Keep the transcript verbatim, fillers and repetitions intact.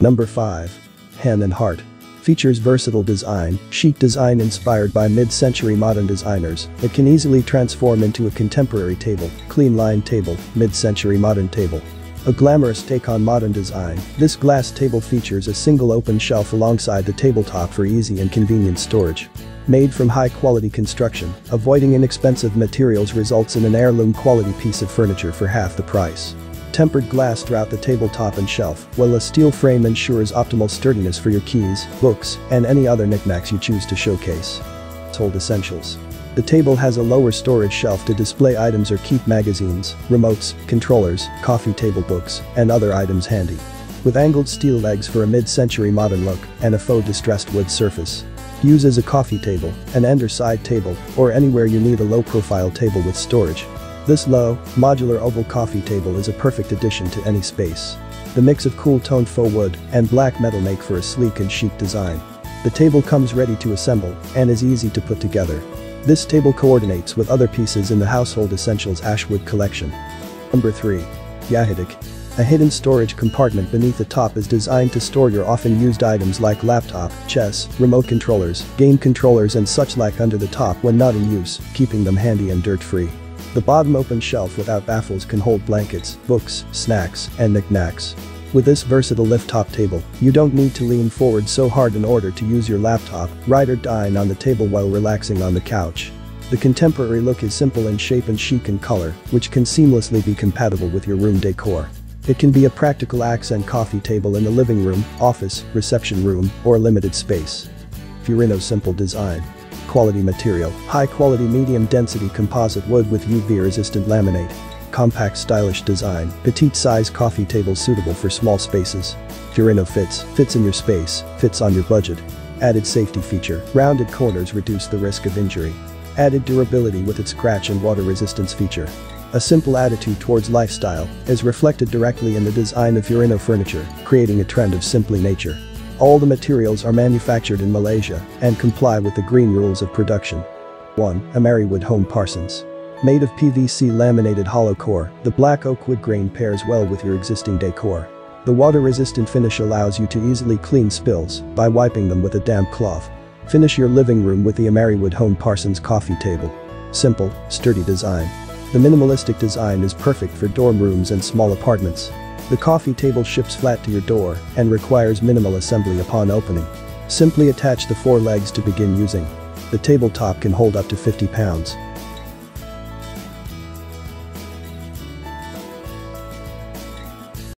Number five. Henn and Hart. Features versatile design, chic design inspired by mid-century modern designers that can easily transform into a contemporary table, clean line table, mid-century modern table. A glamorous take on modern design, this glass table features a single open shelf alongside the tabletop for easy and convenient storage. Made from high-quality construction, avoiding inexpensive materials results in an heirloom-quality piece of furniture for half the price. Tempered glass throughout the tabletop and shelf, while a steel frame ensures optimal sturdiness for your keys, books, and any other knickknacks you choose to showcase. Household Essentials. The table has a lower storage shelf to display items or keep magazines, remotes, controllers, coffee table books, and other items handy. With angled steel legs for a mid-century modern look and a faux distressed wood surface. Use as a coffee table, an end or side table, or anywhere you need a low-profile table with storage. This low, modular oval coffee table is a perfect addition to any space. The mix of cool-toned faux wood and black metal make for a sleek and chic design. The table comes ready to assemble and is easy to put together. This table coordinates with other pieces in the Household Essentials Ashwood collection. Number three. Yaheetech. A hidden storage compartment beneath the top is designed to store your often used items like laptop, chess, remote controllers, game controllers and such like under the top when not in use, keeping them handy and dirt-free. The bottom open shelf without baffles can hold blankets, books, snacks, and knickknacks. With this versatile lift-top table, you don't need to lean forward so hard in order to use your laptop, ride or dine on the table while relaxing on the couch. The contemporary look is simple in shape and chic in color, which can seamlessly be compatible with your room decor. It can be a practical accent coffee table in the living room, office, reception room, or limited space. Furinno simple design. Quality material, high-quality medium-density composite wood with U V-resistant laminate. Compact stylish design, petite size coffee table suitable for small spaces. Furinno fits, fits in your space, fits on your budget. Added safety feature, rounded corners reduce the risk of injury. Added durability with its scratch and water resistance feature. A simple attitude towards lifestyle is reflected directly in the design of Furinno furniture, creating a trend of simply nature. All the materials are manufactured in Malaysia and comply with the green rules of production. One. Ameriwood Home Parsons. Made of P V C laminated hollow core, the black oak wood grain pairs well with your existing decor. The water-resistant finish allows you to easily clean spills by wiping them with a damp cloth. Finish your living room with the Ameriwood Home Parsons coffee table. Simple, sturdy design. The minimalistic design is perfect for dorm rooms and small apartments. The coffee table ships flat to your door and requires minimal assembly upon opening. Simply attach the four legs to begin using. The tabletop can hold up to fifty pounds.